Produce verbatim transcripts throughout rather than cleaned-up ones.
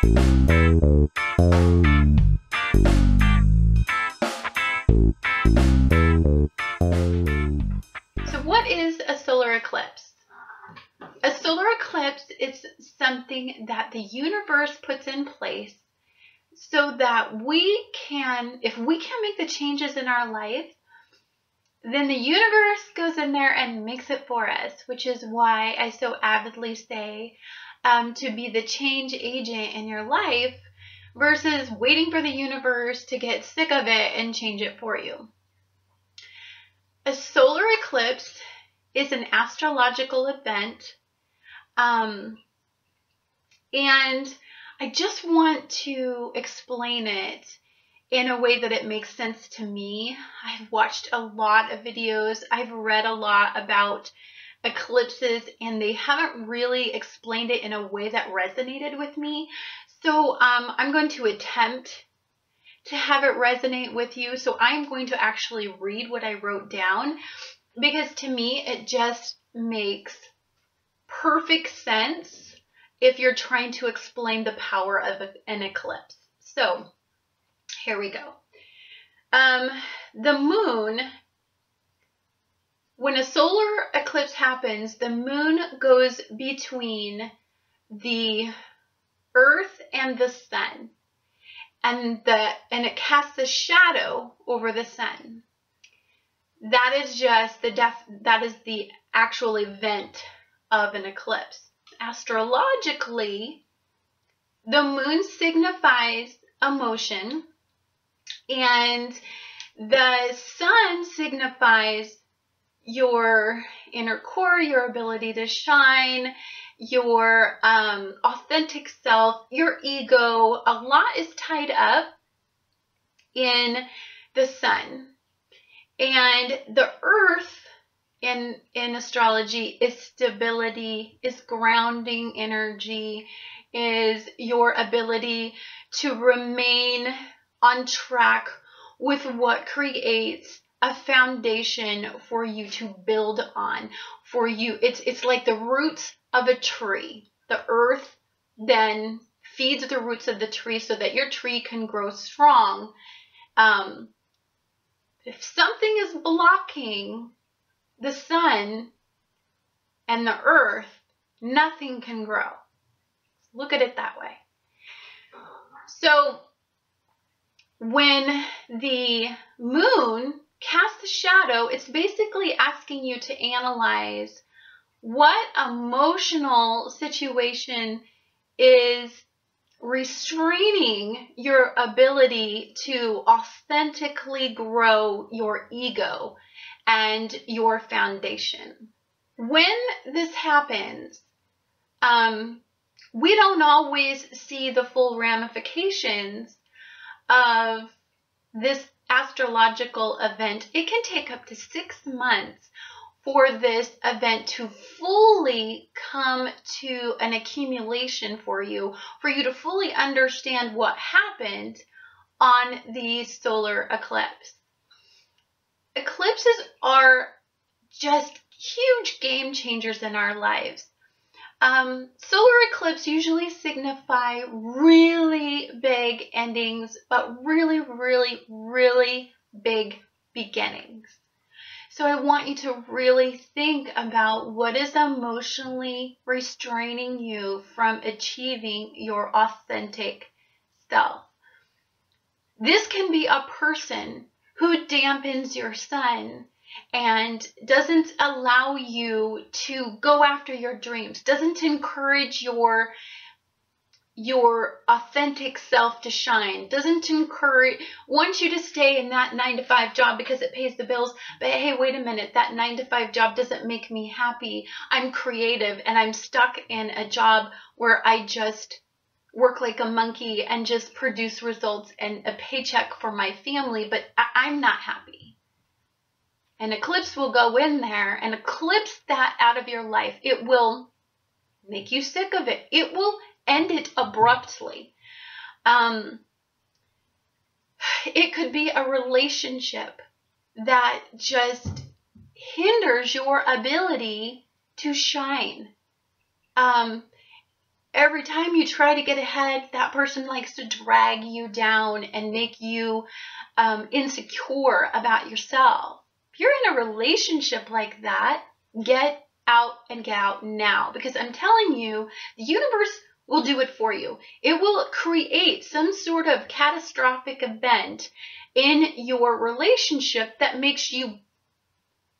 So what is a solar eclipse? A solar eclipse is something that the universe puts in place so that we can, if we can make the changes in our life, then the universe goes in there and makes it for us, which is why I so avidly say um, to be the change agent in your life versus waiting for the universe to get sick of it and change it for you. A solar eclipse is an astrological event, um, and I just want to explain it in a way that it makes sense to me. I've watched a lot of videos. I've read a lot about eclipses, and they haven't really explained it in a way that resonated with me. So um, I'm going to attempt to have it resonate with you. So I'm going to actually read what I wrote down, because to me it just makes perfect sense if you're trying to explain the power of an eclipse. So here we go. Um, the moon, when a solar eclipse happens, the moon goes between the earth and the sun, and the and it casts a shadow over the sun. That is just the def, that is the actual event of an eclipse. Astrologically, the moon signifies emotion, and the sun signifies your inner core, your ability to shine, your um, authentic self, your ego. A lot is tied up in the sun. And the earth in, in astrology is stability, is grounding energy, is your ability to remain on track with what creates a foundation for you to build on. For you, it's it's like the roots of a tree. The earth then feeds the roots of the tree so that your tree can grow strong. Um, if something is blocking the sun and the earth, nothing can grow. Look at it that way. So when the moon casts a shadow, it's basically asking you to analyze what emotional situation is restraining your ability to authentically grow your ego and your foundation. When this happens, um, we don't always see the full ramifications of this astrological event. It can take up to six months for this event to fully come to an accumulation for you, for you to fully understand what happened on the solar eclipse. Eclipses are just huge game changers in our lives. Um, solar eclipses usually signify really big endings, but really, really, really big beginnings. So I want you to really think about what is emotionally restraining you from achieving your authentic self. This can be a person who dampens your sun and doesn't allow you to go after your dreams, doesn't encourage your your authentic self to shine, doesn't encourage, wants you to stay in that nine to five job because it pays the bills. But hey, wait a minute, that nine to five job doesn't make me happy. I'm creative and I'm stuck in a job where I just work like a monkey and just produce results and a paycheck for my family, but I I'm not happy. An eclipse will go in there and eclipse that out of your life. It will make you sick of it. It will end it abruptly. Um, it could be a relationship that just hinders your ability to shine. Um, every time you try to get ahead, that person likes to drag you down and make you um, insecure about yourself. If you're in a relationship like that, get out and get out now, because I'm telling you, the universe will do it for you. It will create some sort of catastrophic event in your relationship that makes you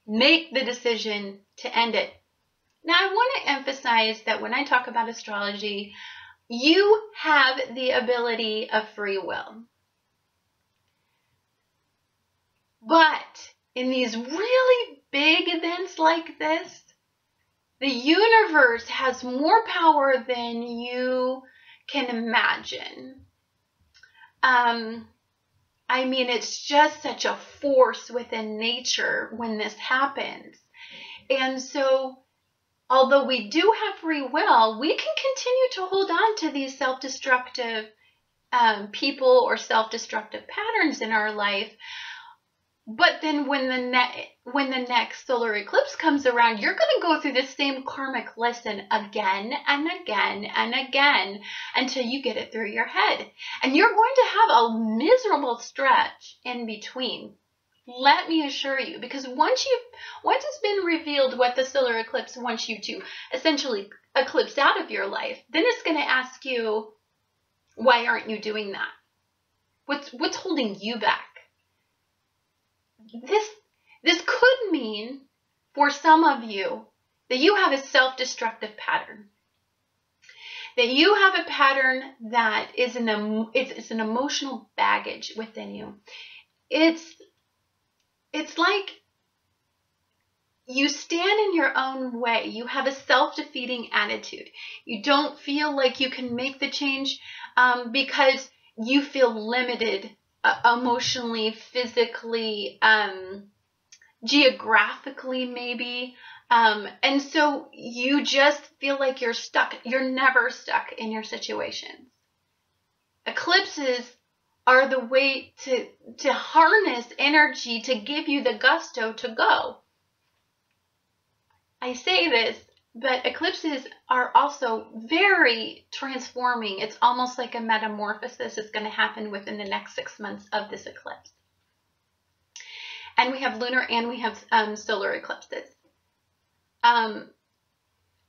make the decision to end it. Now, I want to emphasize that when I talk about astrology, you have the ability of free will. But in these really big events like this, the universe has more power than you can imagine. Um, I mean, it's just such a force within nature when this happens. And so, although we do have free will, we can continue to hold on to these self-destructive um, people or self-destructive patterns in our life. But then when the, ne when the next solar eclipse comes around, you're going to go through the same karmic lesson again and again and again until you get it through your head. And you're going to have a miserable stretch in between. Let me assure you, because once you've, once it's been revealed what the solar eclipse wants you to essentially eclipse out of your life, then it's going to ask you, why aren't you doing that? What's, what's holding you back? This, this could mean for some of you that you have a self-destructive pattern, that you have a pattern that is an, um, it's, it's an emotional baggage within you. It's It's like you stand in your own way. You have a self-defeating attitude. You don't feel like you can make the change um, because you feel limited uh, emotionally, physically, um, geographically maybe. Um, and so you just feel like you're stuck. You're never stuck in your situations. Eclipses are the way to, to harness energy to give you the gusto to go. I say this, but eclipses are also very transforming. It's almost like a metamorphosis is going to happen within the next six months of this eclipse. And we have lunar and we have um, solar eclipses. Um,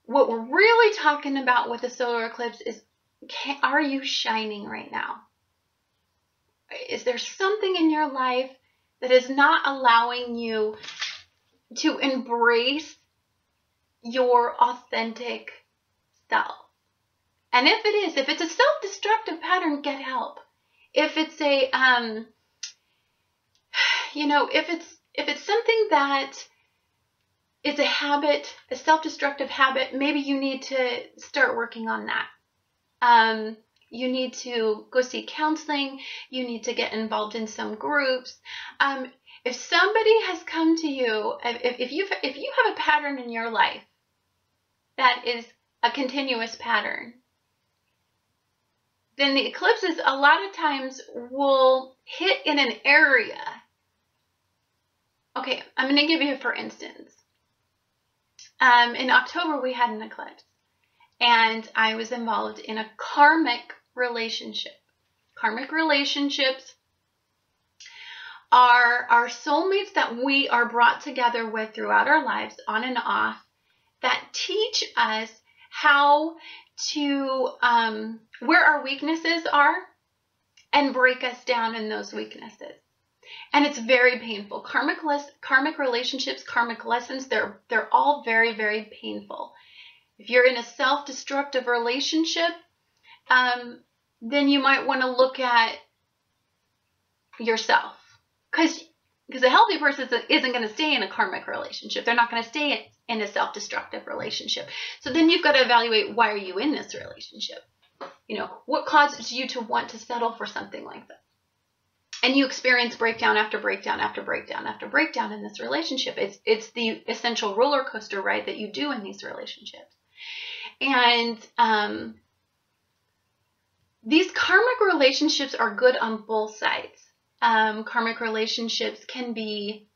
what we're really talking about with the solar eclipse is, can, are you shining right now? Is there something in your life that is not allowing you to embrace your authentic self? And if it is, if it's a self-destructive pattern, get help. If it's a, um, you know, if it's, if it's something that is a habit, a self-destructive habit, maybe you need to start working on that. Um, You need to go see counseling. You need to get involved in some groups. Um, if somebody has come to you, if, if, you've, if you have a pattern in your life that is a continuous pattern, then the eclipses a lot of times will hit in an area. Okay, I'm going to give you, for instance, um, in October we had an eclipse. And I was involved in a karmic relationship. Karmic relationships are our soulmates that we are brought together with throughout our lives, on and off, that teach us how to, um, where our weaknesses are and break us down in those weaknesses. And it's very painful. Karmic, les- karmic relationships, karmic lessons, they're, they're all very, very painful. If you're in a self-destructive relationship, um, then you might want to look at yourself. Because because a healthy person isn't going to stay in a karmic relationship. They're not going to stay in a self-destructive relationship. So then you've got to evaluate, why are you in this relationship? You know, what causes you to want to settle for something like that? And you experience breakdown after breakdown after breakdown after breakdown in this relationship. It's, it's the essential roller coaster ride that you do in these relationships. And um, these karmic relationships are good on both sides. Um, karmic relationships can be,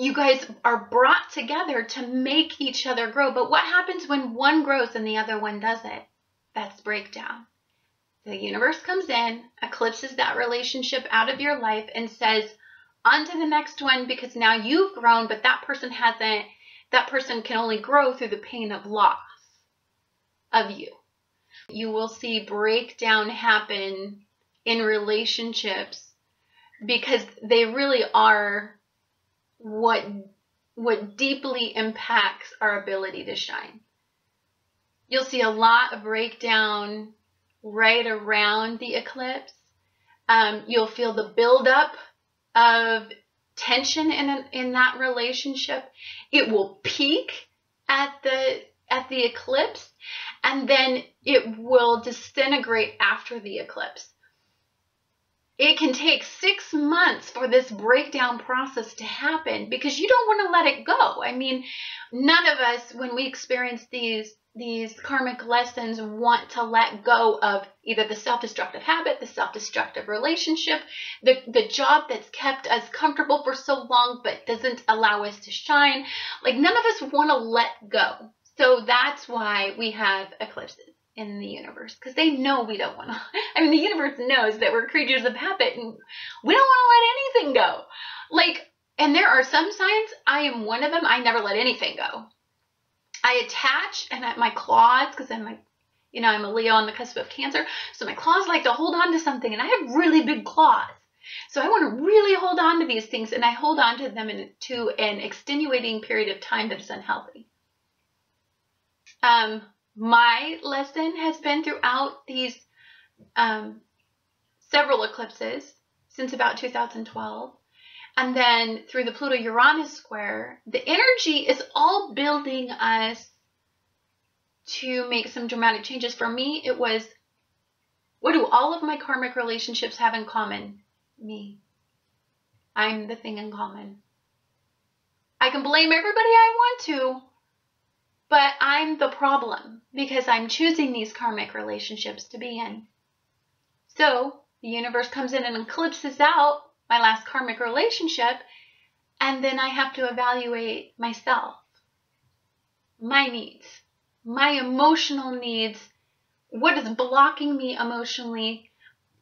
you guys are brought together to make each other grow. But what happens when one grows and the other one doesn't? That's breakdown. The universe comes in, eclipses that relationship out of your life, and says, on to the next one, because now you've grown, but that person hasn't. That person can only grow through the pain of loss of you. You will see breakdown happen in relationships because they really are what, what deeply impacts our ability to shine. You'll see a lot of breakdown right around the eclipse. Um, you'll feel the buildup of tension in, a, in that relationship. It will peak at the, at the eclipse, and then it will disintegrate after the eclipse. It can take six months for this breakdown process to happen because you don't want to let it go. I mean, none of us, when we experience these these karmic lessons, want to let go of either the self-destructive habit, the self-destructive relationship, the, the job that's kept us comfortable for so long but doesn't allow us to shine. Like, none of us want to let go. So that's why we have eclipses in the universe, because they know we don't want to. I mean, the universe knows that we're creatures of habit and we don't want to let anything go. Like, and there are some signs, I am one of them, I never let anything go. I attach, and at my claws, because I'm like, you know, I'm a Leo on the cusp of Cancer, so my claws like to hold on to something, and I have really big claws. So I want to really hold on to these things, and I hold on to them in, to an extenuating period of time that is unhealthy. Um, my lesson has been throughout these um, several eclipses since about two thousand twelve. And then through the Pluto-Uranus square, the energy is all building us to make some dramatic changes. For me, it was, what do all of my karmic relationships have in common? Me. I'm the thing in common. I can blame everybody I want to, but I'm the problem because I'm choosing these karmic relationships to be in. So the universe comes in and eclipses out my last karmic relationship, and then I have to evaluate myself, my needs, my emotional needs. What is blocking me emotionally?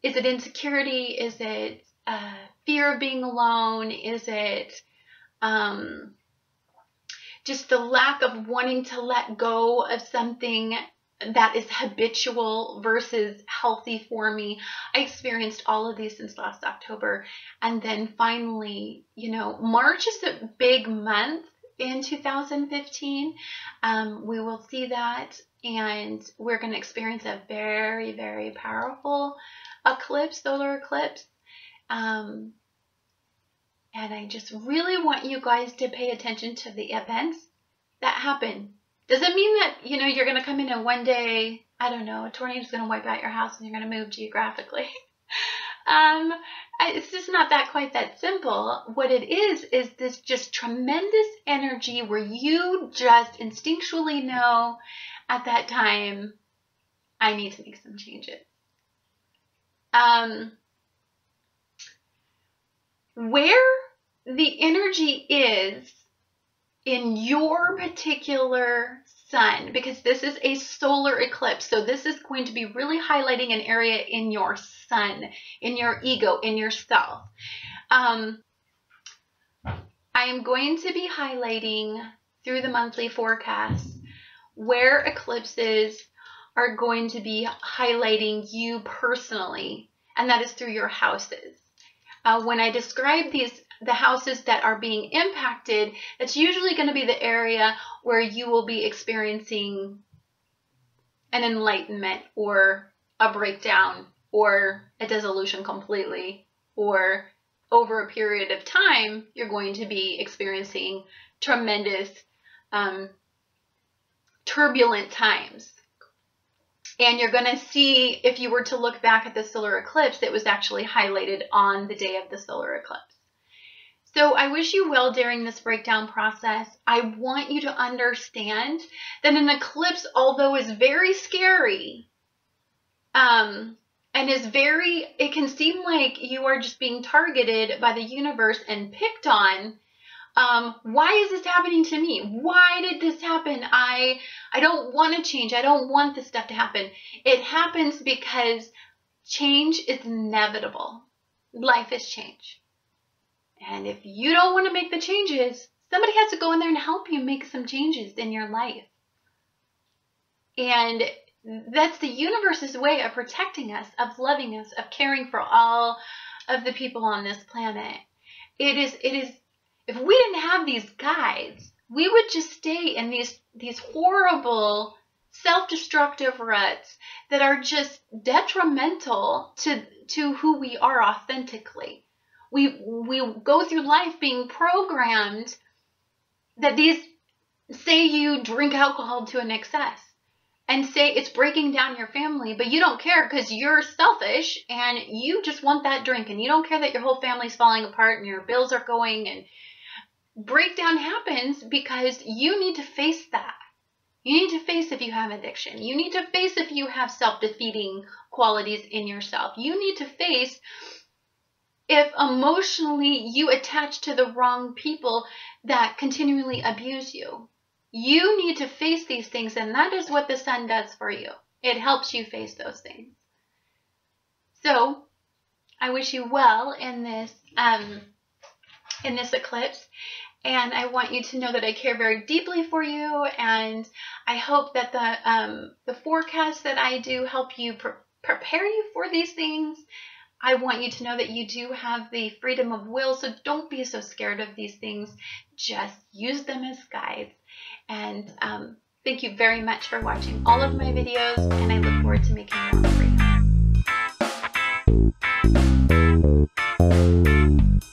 Is it insecurity? Is it uh, fear of being alone? Is it um, just the lack of wanting to let go of something that is habitual versus healthy for me? I experienced all of these since last October. And then finally, you know, March is a big month in two thousand fifteen. Um, we will see that, and we're going to experience a very, very powerful eclipse, solar eclipse. Um, and I just really want you guys to pay attention to the events that happen. Doesn't mean that, you know, you're going to come in and one day, I don't know, a tornado is going to wipe out your house and you're going to move geographically. um, it's just not that quite that simple. What it is, is this just tremendous energy where you just instinctually know at that time, I need to make some changes. Um, where the energy is in your particular sun, because this is a solar eclipse, so this is going to be really highlighting an area in your sun, in your ego, in yourself. Um, I am going to be highlighting through the monthly forecast where eclipses are going to be highlighting you personally, and that is through your houses. Uh, when I describe these, the houses that are being impacted, it's usually going to be the area where you will be experiencing an enlightenment or a breakdown or a dissolution completely, or over a period of time, you're going to be experiencing tremendous um, turbulent times. And you're going to see, if you were to look back at the solar eclipse, it was actually highlighted on the day of the solar eclipse. So I wish you well during this breakdown process. I want you to understand that an eclipse, although is very scary, um, and is very, it can seem like you are just being targeted by the universe and picked on, Um, why is this happening to me? Why did this happen? I, I don't want to change. I don't want this stuff to happen. It happens because change is inevitable. Life is change. And if you don't want to make the changes, somebody has to go in there and help you make some changes in your life. And that's the universe's way of protecting us, of loving us, of caring for all of the people on this planet. It is, it is, if we didn't have these guides, we would just stay in these, these horrible self-destructive ruts that are just detrimental to, to who we are authentically. We, we go through life being programmed that these, say you drink alcohol to an excess and say it's breaking down your family, but you don't care because you're selfish and you just want that drink and you don't care that your whole family's falling apart and your bills are going, and breakdown happens because you need to face that. You need to face if you have addiction. You need to face if you have self-defeating qualities in yourself. You need to face if emotionally you attach to the wrong people that continually abuse you. You need to face these things, and that is what the sun does for you. It helps you face those things. So I wish you well in this, um, in this eclipse. And I want you to know that I care very deeply for you, and I hope that the, um, the forecast that I do help you pre prepare you for these things. I want you to know that you do have the freedom of will, so don't be so scared of these things. Just use them as guides. And um, thank you very much for watching all of my videos, and I look forward to making more for you.